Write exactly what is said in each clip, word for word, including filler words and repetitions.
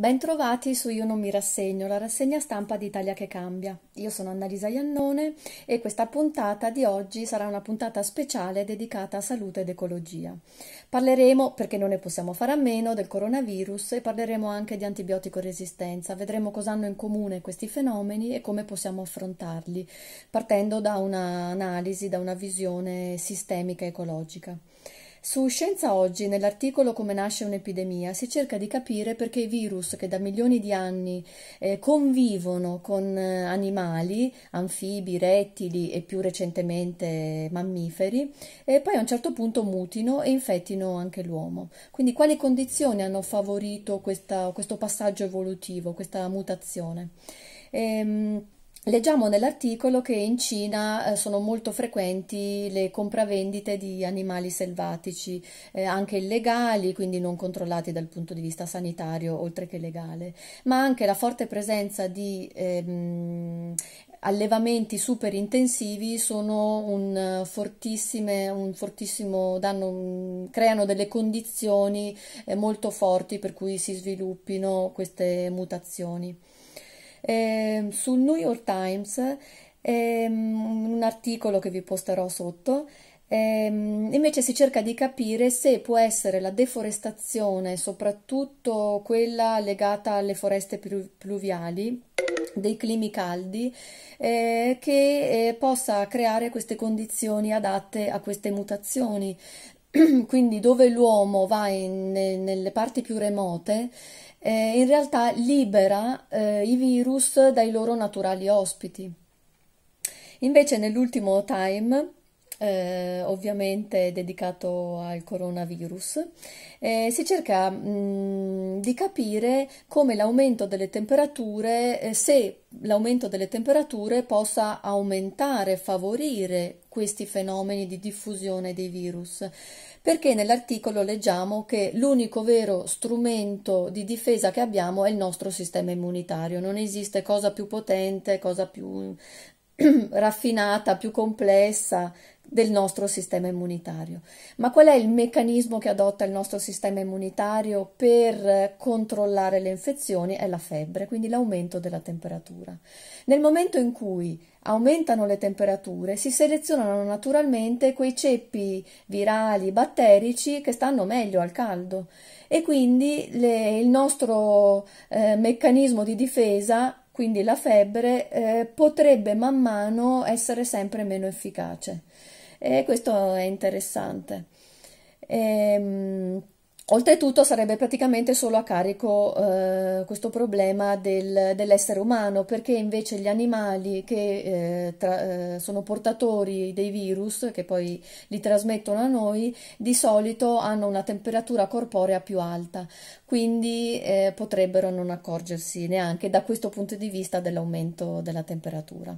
Bentrovati su Io non mi rassegno, la rassegna stampa di Italia che cambia. Io sono Annalisa Iannone e questa puntata di oggi sarà una puntata speciale dedicata a salute ed ecologia. Parleremo, perché non ne possiamo fare a meno, del coronavirus e parleremo anche di antibiotico resistenza. Vedremo cosa hanno in comune questi fenomeni e come possiamo affrontarli, partendo da un'analisi, da una visione sistemica e ecologica. Su Scienza Oggi, nell'articolo Come nasce un'epidemia, si cerca di capire perché i virus che da milioni di anni eh, convivono con eh, animali, anfibi, rettili e più recentemente mammiferi, e poi a un certo punto mutino e infettino anche l'uomo. Quindi quali condizioni hanno favorito questa, questo passaggio evolutivo, questa mutazione? Ehm, Leggiamo nell'articolo che in Cina sono molto frequenti le compravendite di animali selvatici, eh, anche illegali, quindi non controllati dal punto di vista sanitario, oltre che legale, ma anche la forte presenza di ehm, allevamenti super intensivi sono un fortissime, un fortissimo danno, creano delle condizioni eh, molto forti per cui si sviluppino queste mutazioni. Eh, sul New York Times, ehm, un articolo che vi posterò sotto, ehm, invece si cerca di capire se può essere la deforestazione, soprattutto quella legata alle foreste plu- pluviali, dei climi caldi, eh, che eh, possa creare queste condizioni adatte a queste mutazioni. Quindi dove l'uomo va in, nelle parti più remote, Eh, in realtà libera eh, i virus dai loro naturali ospiti. Invece nell'ultimo Time, eh, ovviamente dedicato al coronavirus, eh, si cerca mh, di capire come l'aumento delle temperature, eh, se l'aumento delle temperature possa aumentare, favorire questi fenomeni di diffusione dei virus. Perché nell'articolo leggiamo che l'unico vero strumento di difesa che abbiamo è il nostro sistema immunitario. Non esiste cosa più potente, cosa più raffinata, più complessa del nostro sistema immunitario. Ma qual è il meccanismo che adotta il nostro sistema immunitario per controllare le infezioni? È la febbre, quindi l'aumento della temperatura. Nel momento in cui aumentano le temperature, si selezionano naturalmente quei ceppi virali, batterici che stanno meglio al caldo e quindi le, il nostro eh, meccanismo di difesa, quindi la febbre, eh, potrebbe man mano essere sempre meno efficace. E questo è interessante. Ehm, oltretutto sarebbe praticamente solo a carico eh, questo problema del, dell'essere umano, perché invece gli animali che eh, tra, eh, sono portatori dei virus, che poi li trasmettono a noi, di solito hanno una temperatura corporea più alta, quindi eh, potrebbero non accorgersi neanche da questo punto di vista dell'aumento della temperatura.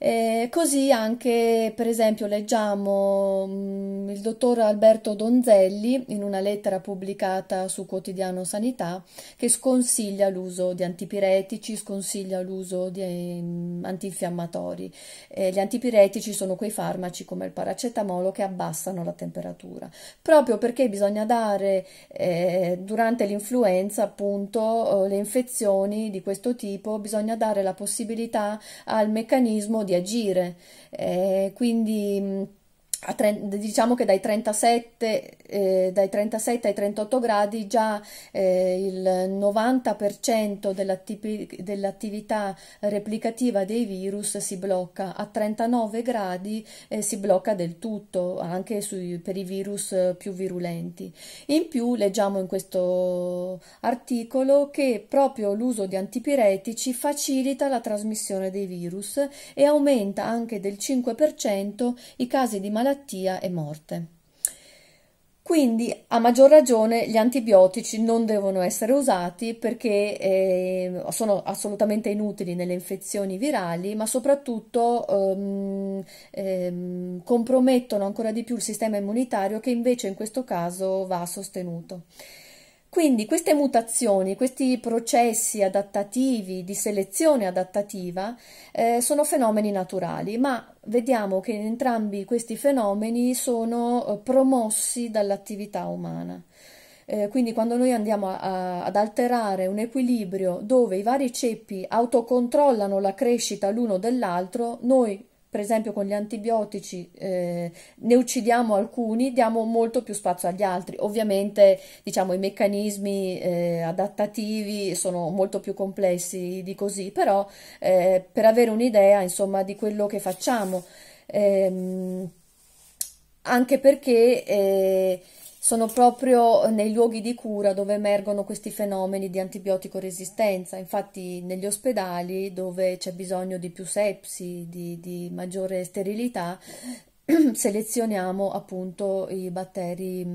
Eh, così anche, per esempio, leggiamo mh, il dottor Alberto Donzelli in una lettera pubblicata su Quotidiano Sanità che sconsiglia l'uso di antipiretici, sconsiglia l'uso di eh, antinfiammatori. Eh, gli antipiretici sono quei farmaci come il paracetamolo che abbassano la temperatura, proprio perché bisogna dare eh, durante l'influenza, appunto, le infezioni di questo tipo, bisogna dare la possibilità al meccanismo di di agire, eh, quindi a diciamo che dai trentasette, eh, dai trentasette ai trentotto gradi già eh, il novanta per cento dell'attività replicativa dei virus si blocca, a trentanove gradi eh, si blocca del tutto, anche sui, per i virus più virulenti. In più leggiamo in questo articolo che proprio l'uso di antipiretici facilita la trasmissione dei virus e aumenta anche del cinque per cento i casi di malattia malattia e morte. Quindi, a maggior ragione, gli antibiotici non devono essere usati perché eh, sono assolutamente inutili nelle infezioni virali, ma soprattutto ehm, ehm, compromettono ancora di più il sistema immunitario, che invece in questo caso va sostenuto. Quindi queste mutazioni, questi processi adattativi, di selezione adattativa, eh, sono fenomeni naturali, ma vediamo che entrambi questi fenomeni sono eh, promossi dall'attività umana. Eh, quindi quando noi andiamo a, a, ad alterare un equilibrio dove i vari ceppi autocontrollano la crescita l'uno dell'altro, noi per esempio con gli antibiotici eh, ne uccidiamo alcuni, diamo molto più spazio agli altri. Ovviamente diciamo i meccanismi eh, adattativi sono molto più complessi di così, però eh, per avere un'idea insomma di quello che facciamo, eh, anche perché eh, sono proprio nei luoghi di cura dove emergono questi fenomeni di antibiotico resistenza, infatti negli ospedali dove c'è bisogno di più sepsi, di, di maggiore sterilità, selezioniamo appunto i batteri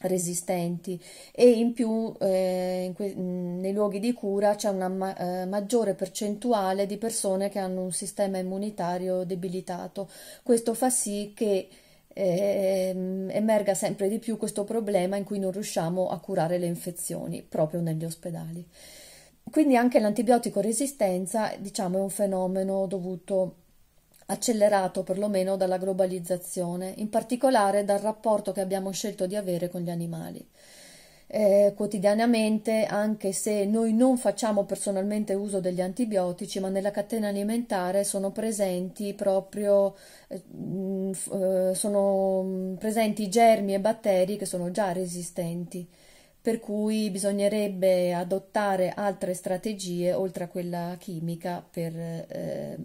resistenti e in più eh, in que- nei luoghi di cura c'è una ma- eh, maggiore percentuale di persone che hanno un sistema immunitario debilitato. Questo fa sì che Eh, emerga sempre di più questo problema in cui non riusciamo a curare le infezioni proprio negli ospedali. Quindi anche l'antibiotico resistenza, diciamo, è un fenomeno dovuto, accelerato perlomeno, dalla globalizzazione, in particolare dal rapporto che abbiamo scelto di avere con gli animali. Eh, quotidianamente, anche se noi non facciamo personalmente uso degli antibiotici, ma nella catena alimentare sono presenti proprio eh, sono presenti germi e batteri che sono già resistenti, per cui bisognerebbe adottare altre strategie oltre a quella chimica per, eh,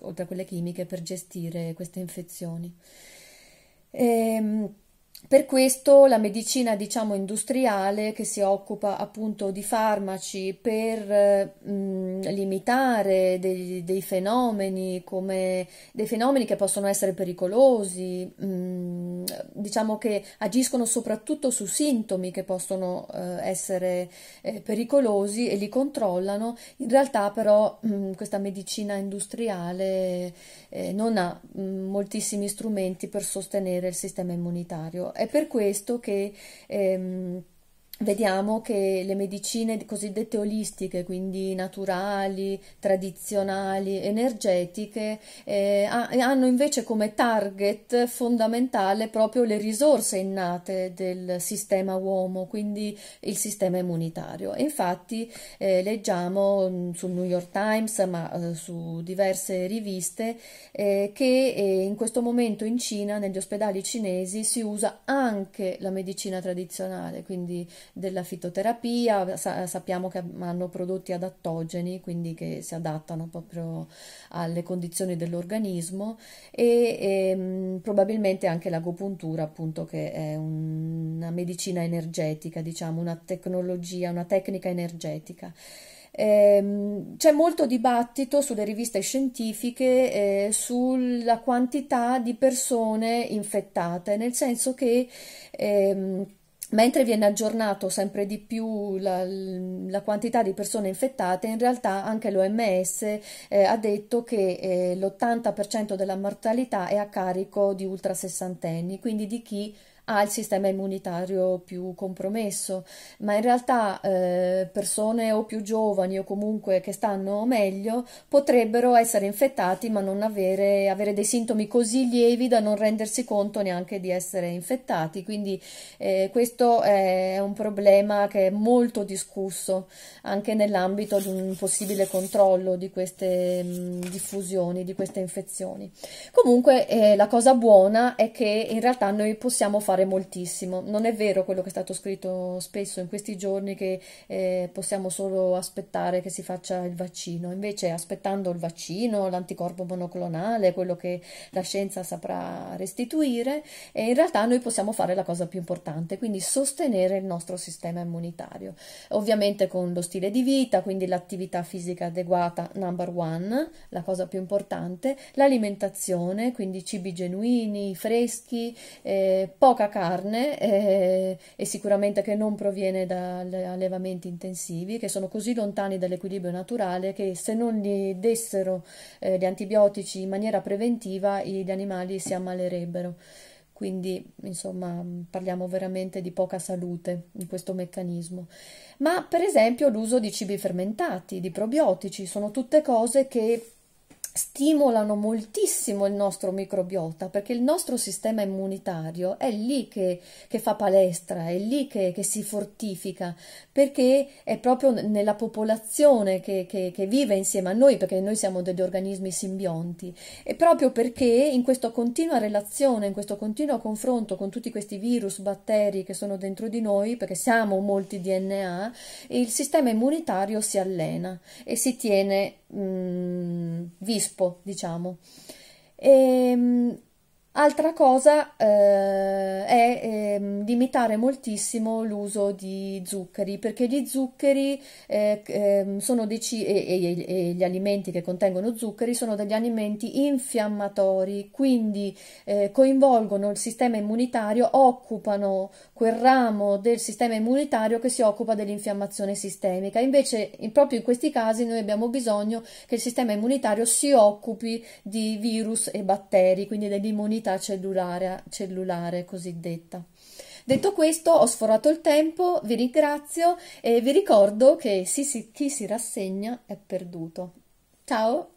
oltre a quelle chimiche per gestire queste infezioni. E, Per questo la medicina, diciamo, industriale, che si occupa appunto di farmaci per mh, limitare dei, dei fenomeni come dei fenomeni che possono essere pericolosi, mh, diciamo che agiscono soprattutto su sintomi che possono eh, essere eh, pericolosi e li controllano, in realtà però mh, questa medicina industriale eh, non ha mh, moltissimi strumenti per sostenere il sistema immunitario. È per questo che ehm, vediamo che le medicine cosiddette olistiche, quindi naturali, tradizionali, energetiche, eh, hanno invece come target fondamentale proprio le risorse innate del sistema uomo, quindi il sistema immunitario. E infatti eh, leggiamo sul New York Times, ma eh, su diverse riviste, eh, che eh, in questo momento in Cina, negli ospedali cinesi, si usa anche la medicina tradizionale, quindi della fitoterapia. Sa- sappiamo che hanno prodotti adattogeni, quindi che si adattano proprio alle condizioni dell'organismo, e, e mh, probabilmente anche l'agopuntura, appunto, che è un, una medicina energetica, diciamo, una tecnologia, una tecnica energetica. C'è molto dibattito sulle riviste scientifiche eh, sulla quantità di persone infettate, nel senso che ehm, mentre viene aggiornato sempre di più la, la quantità di persone infettate, in realtà anche l'O M S eh, ha detto che eh, l'ottanta per cento della mortalità è a carico di ultrasessantenni, quindi di chi ha il sistema immunitario più compromesso, ma in realtà eh, persone o più giovani o comunque che stanno meglio potrebbero essere infettati ma non avere, avere dei sintomi così lievi da non rendersi conto neanche di essere infettati, quindi eh, questo è un problema che è molto discusso anche nell'ambito di un possibile controllo di queste mh, diffusioni, di queste infezioni. Comunque eh, la cosa buona è che in realtà noi possiamo fare moltissimo. Non è vero quello che è stato scritto spesso in questi giorni, che eh, possiamo solo aspettare che si faccia il vaccino. Invece, aspettando il vaccino, l'anticorpo monoclonale, quello che la scienza saprà restituire, e in realtà noi possiamo fare la cosa più importante, quindi sostenere il nostro sistema immunitario, ovviamente con lo stile di vita, quindi l'attività fisica adeguata number one, la cosa più importante, l'alimentazione, quindi cibi genuini, freschi, eh, poca carne eh, e sicuramente che non proviene da allevamenti intensivi, che sono così lontani dall'equilibrio naturale che se non gli dessero eh, gli antibiotici in maniera preventiva gli animali si ammalerebbero. Quindi, insomma, parliamo veramente di poca salute in questo meccanismo. Ma, per esempio, l'uso di cibi fermentati, di probiotici, sono tutte cose che stimolano moltissimo il nostro microbiota, perché il nostro sistema immunitario è lì che, che fa palestra, è lì che, che si fortifica, perché è proprio nella popolazione che, che, che vive insieme a noi, perché noi siamo degli organismi simbionti, e proprio perché in questa continua relazione, in questo continuo confronto con tutti questi virus, batteri che sono dentro di noi, perché siamo molti D N A, il sistema immunitario si allena e si tiene Mm, vispo, diciamo. E, um, altra cosa eh, è eh, limitare moltissimo l'uso di zuccheri, perché gli zuccheri eh, eh, sono dei e, e, e gli alimenti che contengono zuccheri sono degli alimenti infiammatori, quindi eh, coinvolgono il sistema immunitario, occupano quel ramo del sistema immunitario che si occupa dell'infiammazione sistemica. Invece in, proprio in questi casi noi abbiamo bisogno che il sistema immunitario si occupi di virus e batteri, quindi dell'immunità cellulare, cellulare cosiddetta. Detto questo, ho sforato il tempo, vi ringrazio e vi ricordo che si, si, chi si rassegna è perduto. Ciao!